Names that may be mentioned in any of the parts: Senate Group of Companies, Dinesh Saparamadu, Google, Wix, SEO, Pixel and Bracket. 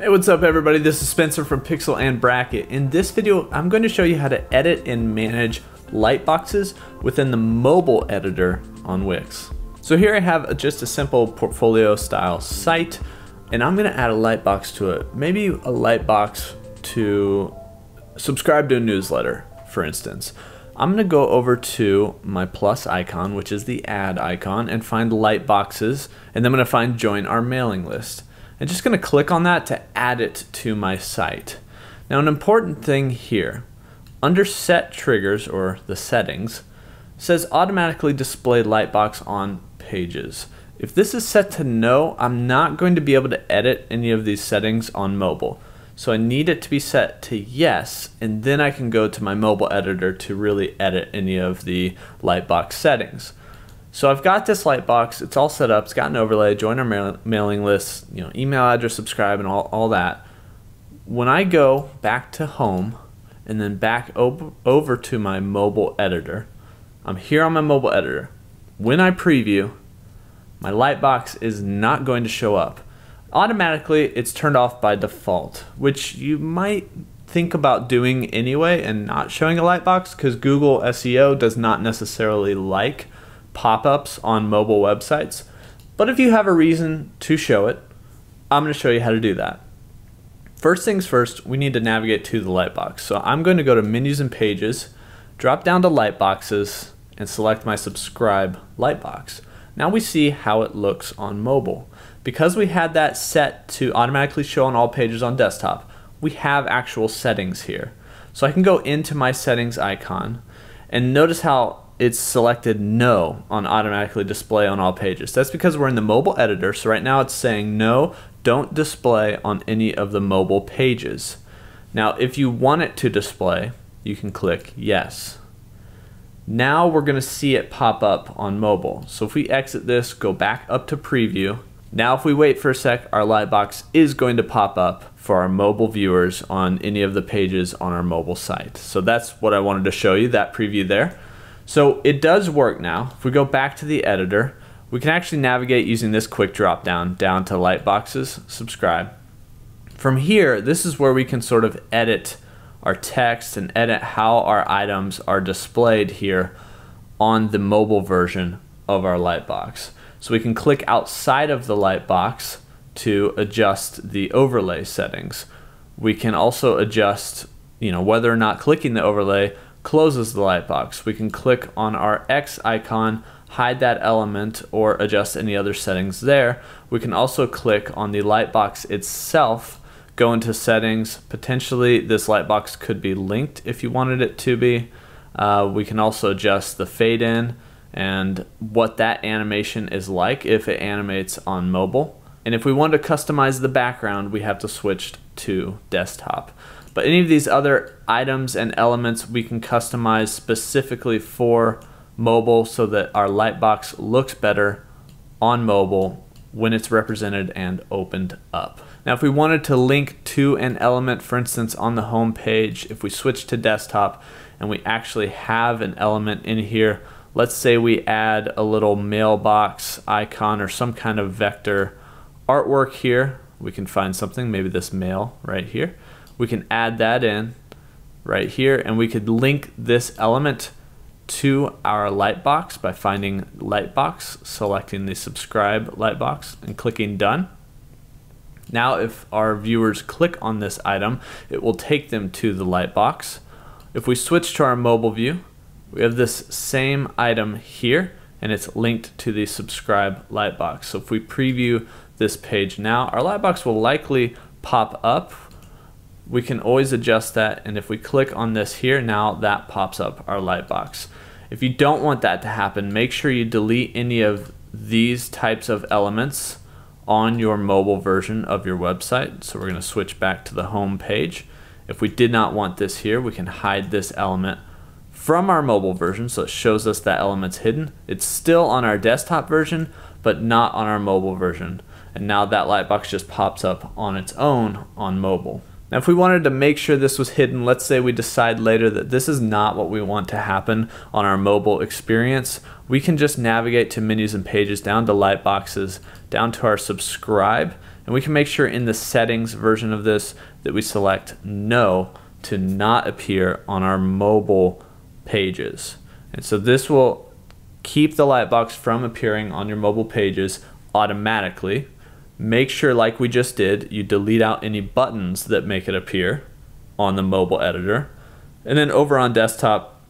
Hey, what's up everybody? This is Spencer from Pixel and Bracket. In this video, I'm going to show you how to edit and manage lightboxes within the mobile editor on Wix. So here I have just a simple portfolio style site, and I'm going to add a lightbox to it. Maybe a lightbox to subscribe to a newsletter, for instance. I'm going to go over to my plus icon, which is the add icon, and find lightboxes, and then I'm going to find join our mailing list. I'm just going to click on that to add it to my site. Now, an important thing here, under set triggers or the settings, says automatically display lightbox on pages. If this is set to no, I'm not going to be able to edit any of these settings on mobile. So I need it to be set to yes, and then I can go to my mobile editor to really edit any of the lightbox settings. So I've got this lightbox, it's all set up, it's got an overlay, join our mailing list, you know, email address, subscribe, and all that. When I go back to home and then back over to my mobile editor, I'm here on my mobile editor. When I preview, my lightbox is not going to show up. Automatically, it's turned off by default, which you might think about doing anyway and not showing a lightbox because Google SEO does not necessarily like pop-ups on mobile websites, but if you have a reason to show it, I'm going to show you how to do that. First things first, we need to navigate to the lightbox. So I'm going to go to menus and pages, drop down to lightboxes, and select my subscribe lightbox. Now we see how it looks on mobile. Because we had that set to automatically show on all pages on desktop, we have actual settings here. So I can go into my settings icon and notice how it's selected no on automatically display on all pages. That's because we're in the mobile editor, so right now it's saying no, don't display on any of the mobile pages. Now if you want it to display, you can click yes. Now we're going to see it pop up on mobile. So if we exit this, go back up to preview, now if we wait for a sec, our lightbox is going to pop up for our mobile viewers on any of the pages on our mobile site. So that's what I wanted to show you, that preview there. So it does work now. If we go back to the editor, we can actually navigate using this quick drop down to lightboxes, subscribe. From here, this is where we can sort of edit our text and edit how our items are displayed here on the mobile version of our lightbox. So we can click outside of the lightbox to adjust the overlay settings. We can also adjust, you know, whether or not clicking the overlay closes the lightbox. We can click on our X icon, hide that element, or adjust any other settings there. We can also click on the lightbox itself, go into settings. Potentially this lightbox could be linked if you wanted it to be. We can also adjust the fade in and what that animation is like if it animates on mobile. And if we want to customize the background, we have to switch to desktop. But any of these other items and elements we can customize specifically for mobile so that our lightbox looks better on mobile when it's represented and opened up. Now if we wanted to link to an element, for instance on the home page, if we switch to desktop and we actually have an element in here, let's say we add a little mailbox icon or some kind of vector artwork here, we can find something, maybe this mail right here. We can add that in right here, and we could link this element to our lightbox by finding lightbox, selecting the subscribe lightbox, and clicking done. Now if our viewers click on this item, it will take them to the lightbox. If we switch to our mobile view, we have this same item here, and it's linked to the subscribe lightbox. So if we preview this page now, our lightbox will likely pop up. We can always adjust that, and if we click on this here, now that pops up our lightbox. If you don't want that to happen, make sure you delete any of these types of elements on your mobile version of your website. So we're going to switch back to the home page. If we did not want this here, we can hide this element from our mobile version, so it shows us that element's hidden. It's still on our desktop version, but not on our mobile version. And now that lightbox just pops up on its own on mobile. Now if we wanted to make sure this was hidden, let's say we decide later that this is not what we want to happen on our mobile experience, we can just navigate to menus and pages, down to lightboxes, down to our subscribe, And we can make sure in the settings version of this that we select no to not appear on our mobile pages. And so this will keep the lightbox from appearing on your mobile pages automatically. Make sure, like we just did, you delete out any buttons that make it appear on the mobile editor. And then over on desktop,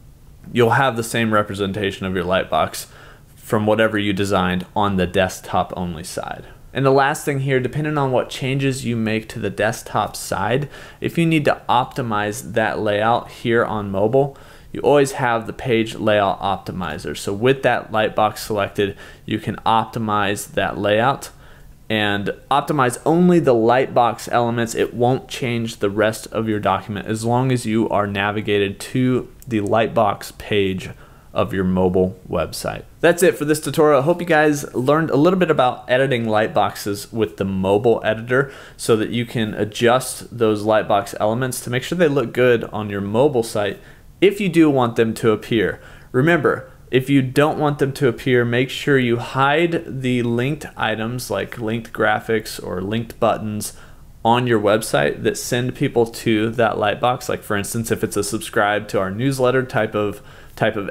you'll have the same representation of your lightbox from whatever you designed on the desktop only side. And the last thing here, depending on what changes you make to the desktop side, if you need to optimize that layout here on mobile, you always have the page layout optimizer. So with that lightbox selected, you can optimize that layout and optimize only the lightbox elements. It won't change the rest of your document as long as you are navigated to the lightbox page of your mobile website. That's it for this tutorial. I hope you guys learned a little bit about editing lightboxes with the mobile editor so that you can adjust those lightbox elements to make sure they look good on your mobile site if you do want them to appear. Remember, if you don't want them to appear, make sure you hide the linked items like linked graphics or linked buttons on your website that send people to that lightbox. Like for instance, if it's a subscribe to our newsletter type of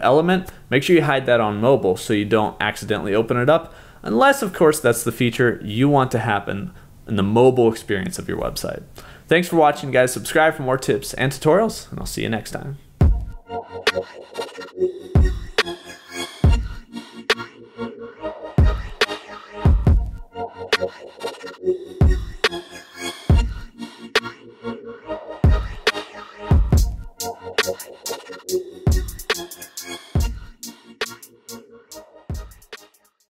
element, make sure you hide that on mobile so you don't accidentally open it up, unless of course that's the feature you want to happen in the mobile experience of your website. Thanks for watching, guys. Subscribe for more tips and tutorials, and I'll see you next time.